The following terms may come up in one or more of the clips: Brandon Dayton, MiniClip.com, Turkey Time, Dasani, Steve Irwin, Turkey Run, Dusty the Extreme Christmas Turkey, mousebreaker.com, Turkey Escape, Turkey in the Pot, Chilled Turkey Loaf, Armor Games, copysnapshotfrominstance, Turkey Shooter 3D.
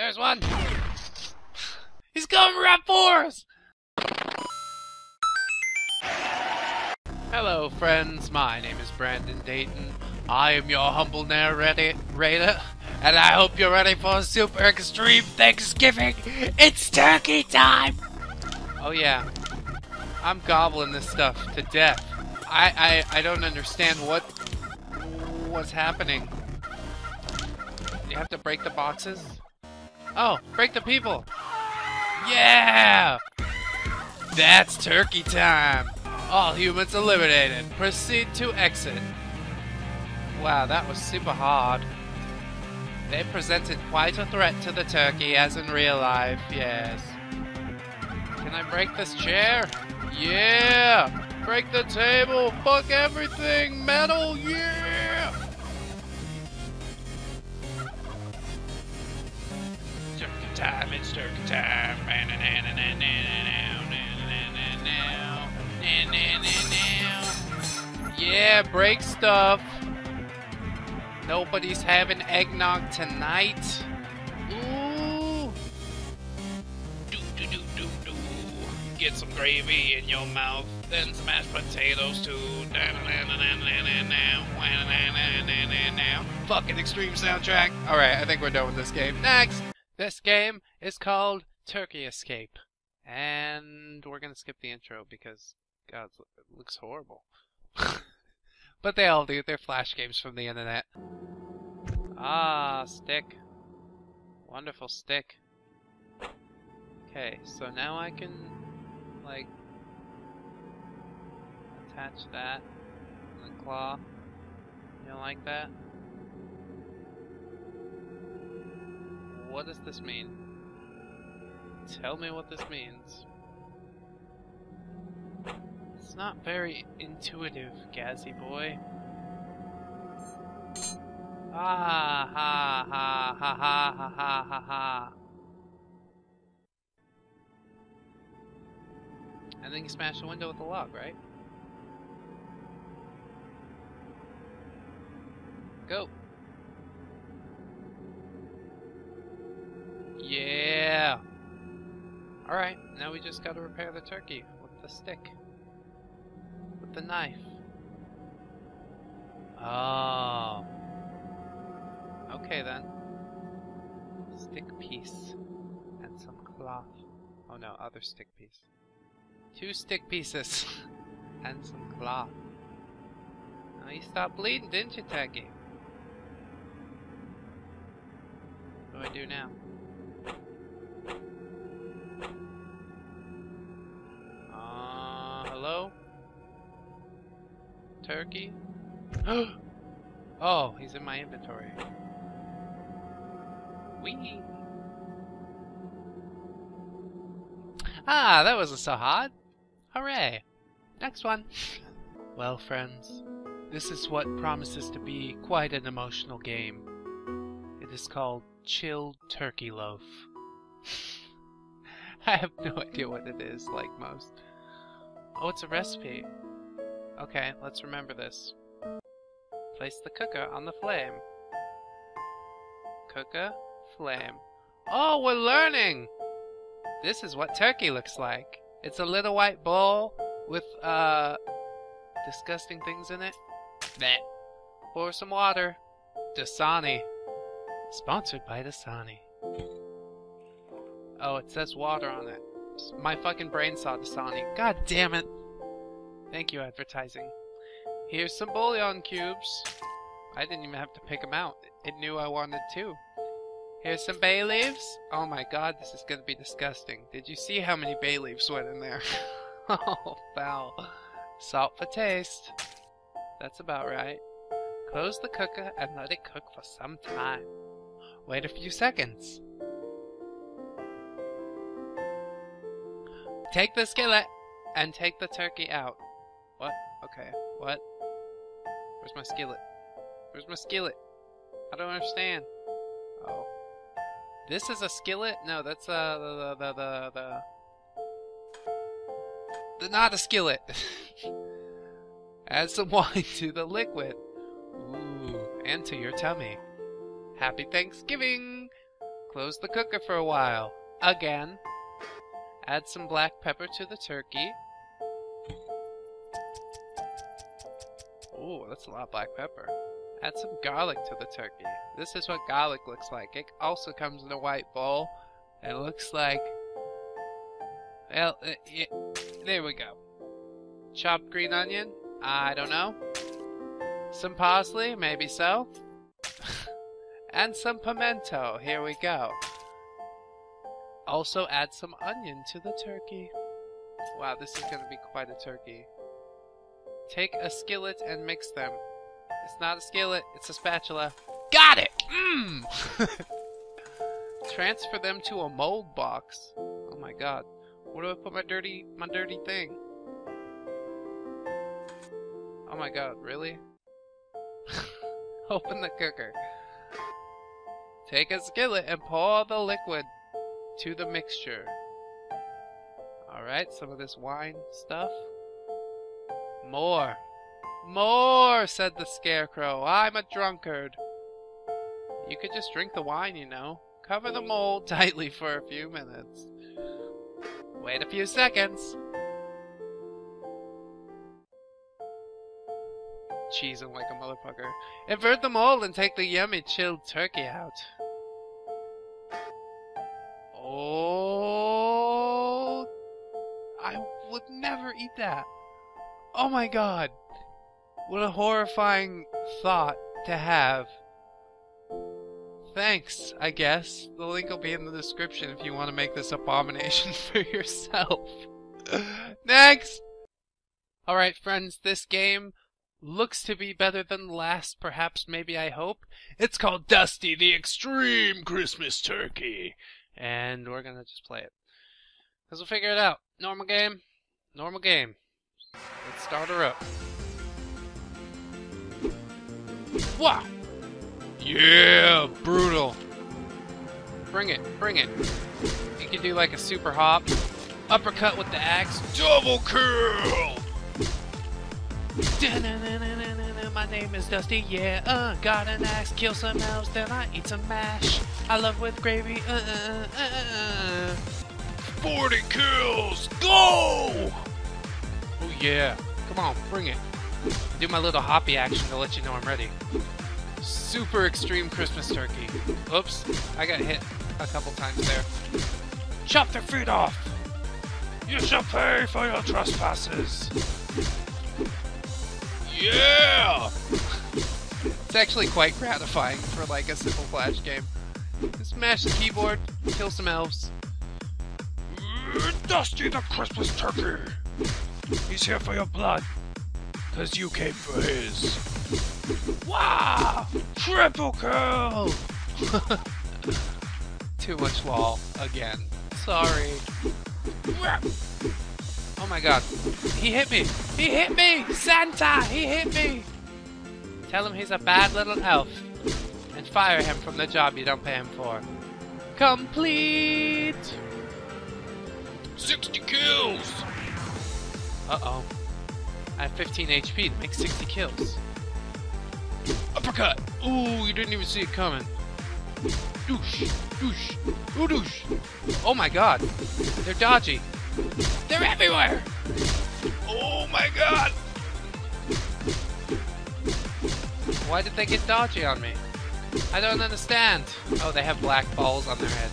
There's one! He's coming right for us! Hello friends, my name is Brandon Dayton. I am your humble narrator, and I hope you're ready for a super extreme Thanksgiving! It's turkey time! Oh yeah, I'm gobbling this stuff to death. I don't understand what's happening. You have to break the boxes? Oh, break the people! Yeah! That's turkey time! All humans eliminated. Proceed to exit. Wow, that was super hard. They presented quite a threat to the turkey, as in real life, yes. Can I break this chair? Yeah! Break the table! Fuck everything! Metal! Yeah! Turkey time, it's turkey time! Yeah, break stuff! Nobody's having eggnog tonight! Ooh! Do-do-do-do-do! Get some gravy in your mouth, then some mashed potatoes too. Fucking extreme soundtrack! Alright, I think we're done with this game. Next! This game is called Turkey Escape. And we're gonna skip the intro because, God, it looks horrible. But they all do. They're flash games from the internet. Ah, stick. Wonderful stick. Okay, so now I can, like, attach that and the claw. You don't like that? What does this mean? Tell me what this means. It's not very intuitive, Gazzy boy. Ah ha ha ha ha ha ha ha ha. And then you smash the window with the log, right? Go. Yeah. All right, now we just gotta repair the turkey with the stick. The knife. Oh. Okay then. Stick piece and some cloth. Oh no, other stick piece. 2 stick pieces and some cloth. Now you stopped bleeding, didn't you, Taggy? What do I do now? Hello? Turkey? Oh, he's in my inventory. Wee. Ah, that wasn't so hard. Hooray. Next one. Well, friends, this is what promises to be quite an emotional game. It is called Chilled Turkey Loaf. I have no idea what it is, like most. Oh, it's a recipe. Okay, let's remember this. Place the cooker on the flame. Cooker, flame. Oh, we're learning! This is what turkey looks like. It's a little white bowl with, disgusting things in it. Blech. Pour some water. Dasani. Sponsored by Dasani. Oh, it says water on it. My fucking brain saw Dasani. God damn it! Thank you, advertising. Here's some bouillon cubes. I didn't even have to pick them out. It knew I wanted to. Here's some bay leaves. Oh my god, this is gonna be disgusting. Did you see how many bay leaves went in there? Oh, foul. Salt for taste. That's about right. Close the cooker and let it cook for some time. Wait a few seconds. Take the skillet and take the turkey out. What? Okay. What? Where's my skillet? Where's my skillet? I don't understand. Oh. This is a skillet? No, that's not a skillet. Add some wine to the liquid. Ooh, and to your tummy. Happy Thanksgiving! Close the cooker for a while. Again. Add some black pepper to the turkey. Ooh, that's a lot of black pepper. Add some garlic to the turkey. This is what garlic looks like. It also comes in a white bowl. It looks like... well, there we go. Chopped green onion? I don't know. Some parsley? Maybe so. And some pimento. Here we go. Also add some onion to the turkey. Wow, this is going to be quite a turkey. Take a skillet and mix them. It's not a skillet, it's a spatula. Got it! Mmm! Transfer them to a mold box. Oh my god. Where do I put my dirty thing? Oh my god, really? Open the cooker. Take a skillet and pour the liquid to the mixture. Alright, some of this wine stuff. More. More, said the scarecrow. I'm a drunkard. You could just drink the wine, you know. Cover the mold tightly for a few minutes. Wait a few seconds. Cheesing like a motherfucker. Invert the mold and take the yummy chilled turkey out. Oh, I would never eat that. Oh my god. What a horrifying thought to have. Thanks, I guess. The link will be in the description if you want to make this abomination for yourself. Next! Alright friends, this game looks to be better than last, perhaps, maybe, I hope. It's called Dusty the Extreme Christmas Turkey. And we're gonna just play it. Because we'll figure it out. Normal game. Normal game. Let's start her up. Wah! Yeah! Brutal! Bring it, bring it. You can do like a super hop. Uppercut with the axe. Double kill! My name is Dusty, yeah, got an axe, kill some elves, then I eat some mash. I love with gravy, 40 kills, go! Oh yeah, come on, bring it. Do my little hoppy action to let you know I'm ready. Super extreme Christmas turkey. Oops, I got hit a couple times there. Chop their feet off! You shall pay for your trespasses! Yeah! It's actually quite gratifying for like a simple flash game. Smash the keyboard, kill some elves. Dusty the Christmas turkey! He's here for your blood. Cause you came for his. Wow! Triple kill! Too much lol again. Sorry. Oh my god. He hit me! He hit me! Santa! He hit me! Tell him he's a bad little elf. And fire him from the job you don't pay him for. Complete! 60 kills! Uh-oh. I have 15 HP to make 60 kills. Uppercut! Ooh, you didn't even see it coming. Doosh! Doosh! Ooh, doosh! Oh my god! They're dodgy! They're everywhere! Oh my god! Why did they get dodgy on me? I don't understand! Oh, they have black balls on their head.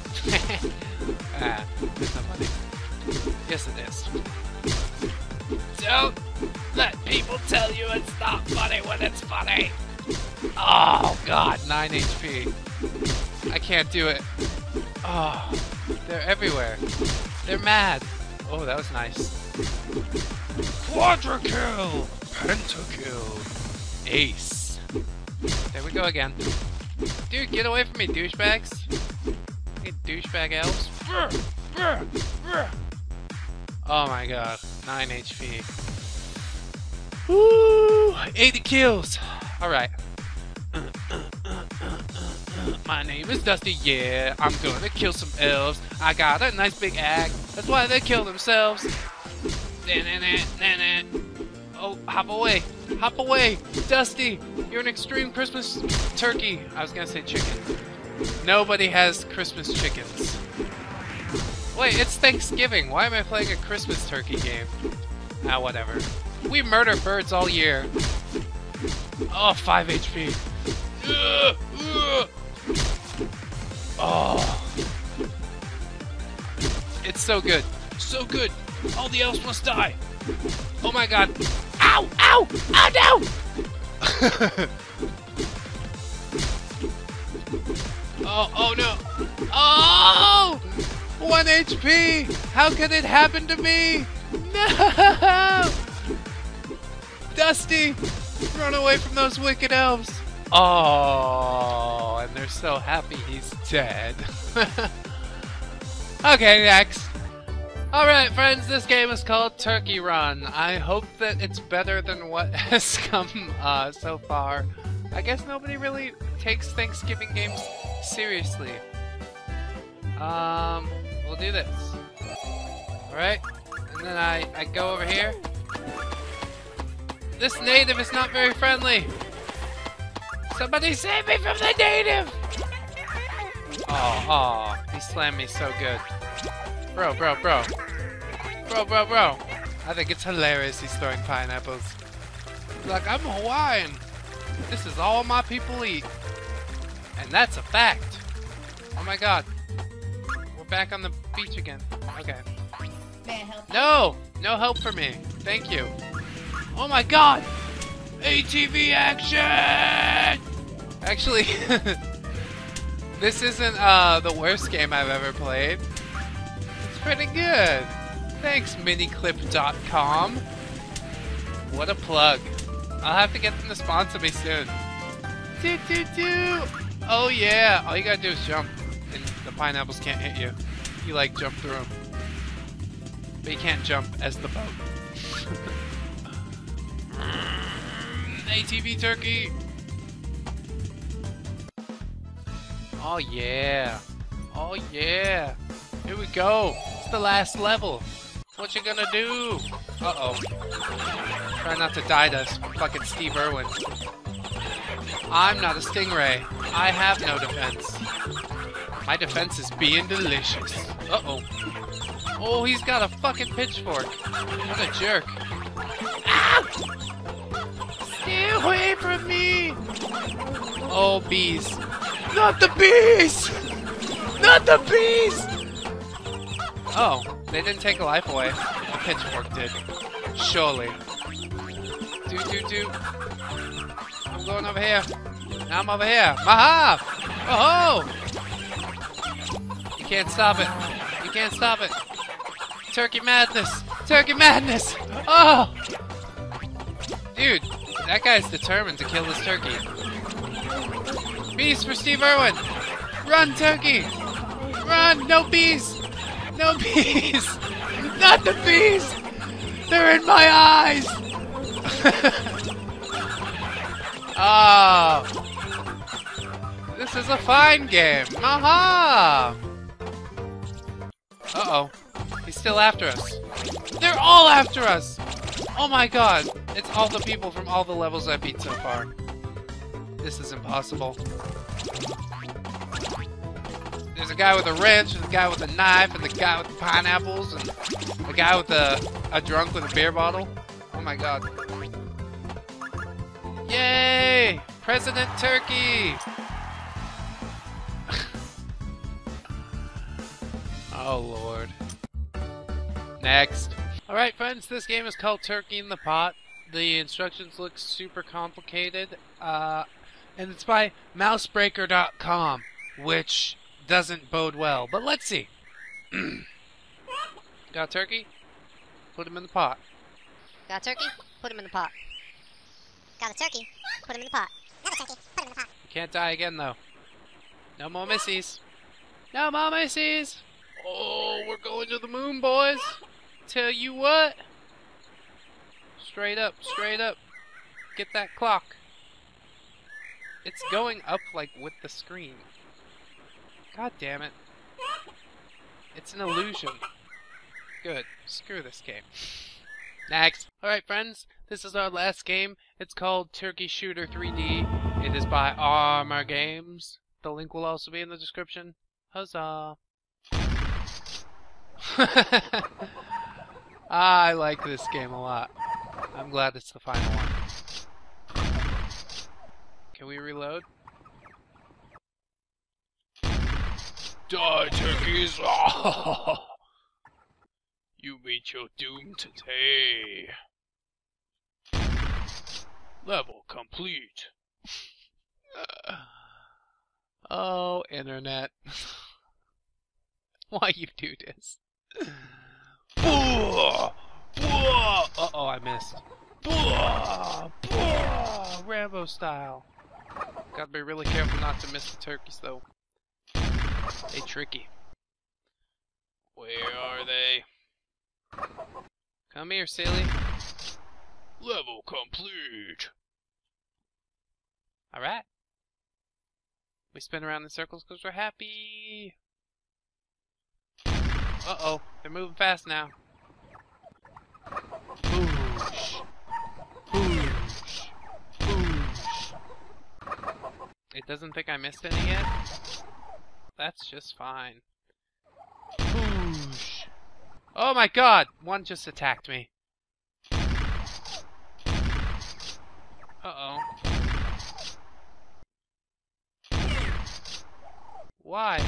Ah, that's not funny. Yes it is. Don't let people tell you it's not funny when it's funny! Oh god, 9 HP. I can't do it. Oh, they're everywhere. They're mad. Oh, that was nice. Quadra kill! Pentakill! Ace! There we go again. Dude, get away from me, douchebags! Hey, douchebag elves. Oh my god, 9 HP. Woo! 80 kills! Alright. My name is Dusty, yeah, I'm gonna kill some elves. I got a nice big axe, that's why they kill themselves. Oh, hop away, hop away. Dusty, you're an extreme Christmas turkey. I was gonna say chicken. Nobody has Christmas chickens. Wait, it's Thanksgiving. Why am I playing a Christmas turkey game? Ah, whatever. We murder birds all year. Oh, 5 HP. Oh. It's so good. So good. All the elves must die. Oh my god. Ow! Ow! Oh no! Oh, oh no! Oh! 1 HP! How could it happen to me? No! Dusty! Run away from those wicked elves! Oh, and they're so happy he's dead. Okay, next. Alright, friends, this game is called Turkey Run. I hope that it's better than what has come so far. I guess nobody really takes Thanksgiving games seriously. We'll do this. Alright, and then I go over here. This native is not very friendly. Somebody save me from the native! Oh, he slammed me so good. Bro. I think it's hilarious he's throwing pineapples. He's like, I'm Hawaiian. This is all my people eat. And that's a fact. Oh my god. We're back on the beach again. Okay. May I help? No! No help for me. Thank you. Oh my god! ATV action! Actually, this isn't the worst game I've ever played. It's pretty good. Thanks, MiniClip.com. What a plug. I'll have to get them to sponsor me soon. Doo, doo, doo. Oh yeah, all you gotta do is jump, and the pineapples can't hit you. You like jump through them, but you can't jump as the boat. ATV turkey. Oh yeah, oh yeah. Here we go. It's the last level. What you gonna do? Uh oh. Try not to die to fucking Steve Irwin. I'm not a stingray. I have no defense. My defense is being delicious. Uh-oh. Oh, he's got a fucking pitchfork. What a jerk. Ah! Stay away from me! Oh, bees. Not the bees! Not the bees! Oh, they didn't take a life away. A pitchfork did. Surely. I'm going over here. Now I'm over here. Maha! Oh! You can't stop it. You can't stop it. Turkey madness! Turkey madness! Oh! Dude, that guy's determined to kill this turkey. Bees for Steve Irwin! Run, turkey! Run! No bees! No bees! Not the bees! They're in my eyes! Oh, this is a fine game. Aha! Uh-oh. He's still after us. They're all after us! Oh my god. It's all the people from all the levels I beat so far. This is impossible. There's a guy with a wrench, and a guy with a knife, and the guy with pineapples, and a guy with a drunk with a beer bottle. Oh my god. Yay! President Turkey! Oh lord. Next. Alright friends, this game is called Turkey in the Pot. The instructions look super complicated. And it's by mousebreaker.com, which doesn't bode well. But let's see. Got turkey? Put him in the pot. Got turkey? Put him in the pot. Got a turkey, put him in the pot. Another turkey, put him in the pot. You can't die again, though. No more missies. No more missies! Oh, we're going to the moon, boys! Tell you what! Straight up, straight up. Get that clock. It's going up, like, with the screen. God damn it. It's an illusion. Good. Screw this game. Next. Alright, friends. This is our last game. It's called Turkey Shooter 3D. It is by Armor Games. The link will also be in the description. Huzzah! I like this game a lot. I'm glad it's the final one. Can we reload? Die, turkeys! Oh, you meet your doom today. Level complete. Oh, internet. Why you do this? Uh-oh, I missed. Rambo style. Gotta be really careful not to miss the turkeys, though. They tricky. Where are they? Come here, silly. Level complete. Alright. We spin around in circles because we're happy. Uh-oh, they're moving fast now. Boosh. Boosh. Boosh. It doesn't think I missed any yet? That's just fine. Boosh. Oh my god! One just attacked me. Uh-oh. Why?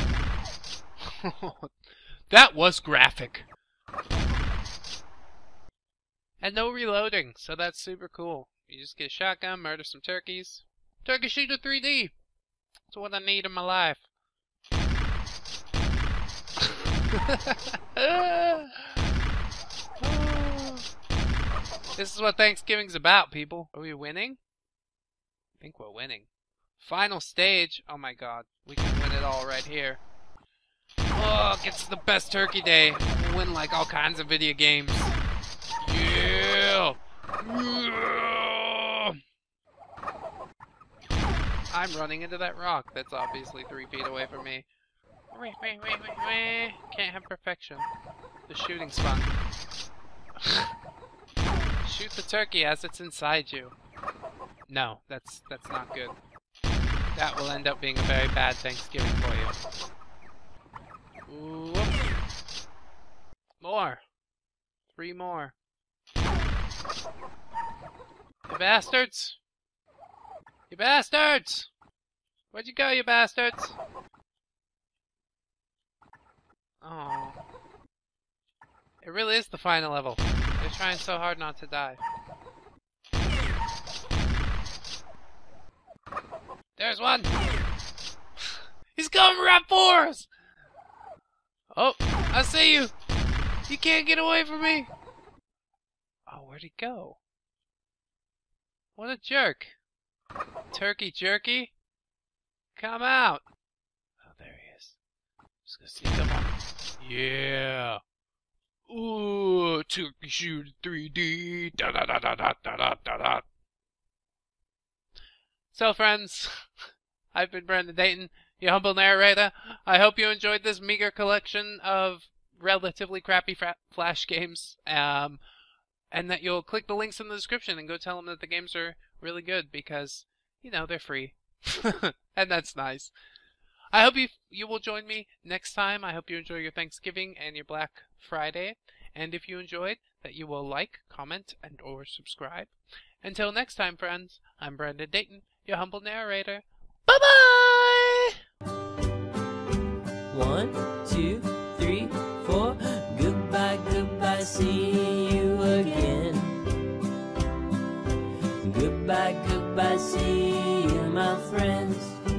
That was graphic. And no reloading, so that's super cool. You just get a shotgun, murder some turkeys. Turkey Shooter 3D! That's what I need in my life. This is what Thanksgiving's about, people. Are we winning? I think we're winning. Final stage. Oh my god. We can win it all right here. Look, it's the best turkey day. We win like all kinds of video games. Yeah! I'm running into that rock. That's obviously 3 feet away from me. Can't have perfection. The shooting's fun. Shoot the turkey as it's inside you. No, that's not good. That will end up being a very bad Thanksgiving for you. Ooh, whoops. More. 3 more. You bastards! You bastards! Where'd you go, you bastards? Oh. It really is the final level. They're trying so hard not to die. There's one! He's coming right for us! Oh, I see you! You can't get away from me! Oh, where'd he go? What a jerk! Turkey jerky? Come out! Oh, there he is. I'm just gonna sneak up on him. Yeah! Ooh, Turkey Shooter 3D! Da da da da da da da da! So friends, I've been Brandon Dayton, your humble narrator. I hope you enjoyed this meager collection of relatively crappy Flash games, and that you'll click the links in the description and go tell them that the games are really good because, you know, they're free. And that's nice. I hope you will join me next time. I hope you enjoy your Thanksgiving and your Black Friday. And if you enjoyed, that you will like, comment, and or subscribe. Until next time, friends, I'm Brandon Dayton, your humble narrator. Bye-bye! 1, 2, 3, 4. Goodbye, goodbye, see you again. Goodbye, goodbye, see you, my friends.